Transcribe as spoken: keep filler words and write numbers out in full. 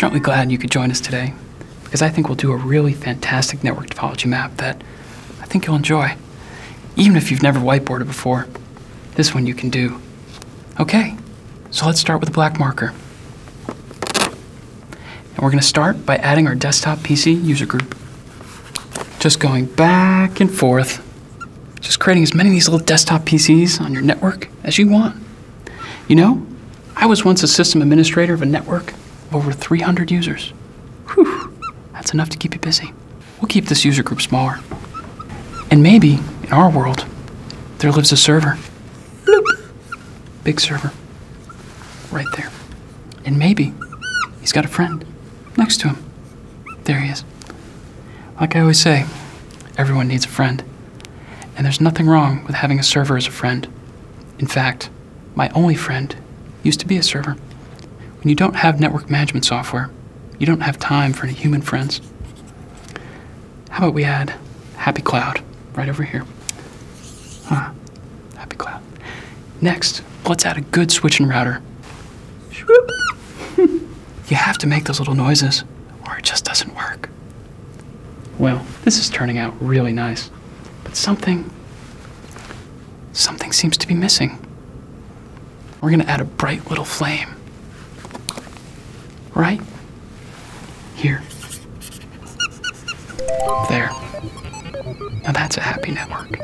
certainly glad you could join us today, because I think we'll do a really fantastic network topology map that I think you'll enjoy. Even if you've never whiteboarded before, this one you can do. Okay, so let's start with a black marker. And we're gonna start by adding our desktop P C user group. Just going back and forth, just creating as many of these little desktop P Cs on your network as you want. You know, I was once a system administrator of a network of over three hundred users. Whew, that's enough to keep you busy. We'll keep this user group smaller. And maybe, in our world, there lives a server. Big server, right there. And maybe he's got a friend next to him. There he is. Like I always say, everyone needs a friend. And there's nothing wrong with having a server as a friend. In fact, my only friend used to be a server. When you don't have network management software, you don't have time for any human friends. How about we add Happy Cloud right over here? Huh, Happy Cloud. Next, let's add a good switch and router. You have to make those little noises, or it just doesn't work. Well, this is turning out really nice. But something, something seems to be missing. We're gonna add a bright little flame. Right here. There. Now that's a happy network.